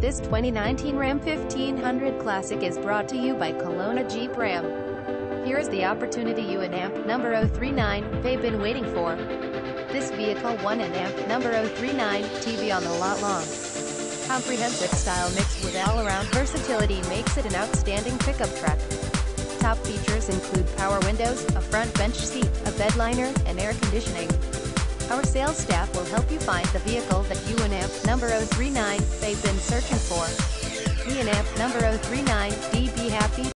This 2019 Ram 1500 Classic is brought to you by Kelowna Jeep Ram. Here is the opportunity you and amp number 039 they've been waiting for. This vehicle won an amp number 039 TV on the lot long. Comprehensive style mixed with all-around versatility makes it an outstanding pickup truck. Top features include power windows, a front bench seat, a bed liner, and air conditioning. Our sales staff will help you find the vehicle that you and amp number 039 they've been searching for. We and amp number 039 DB happy.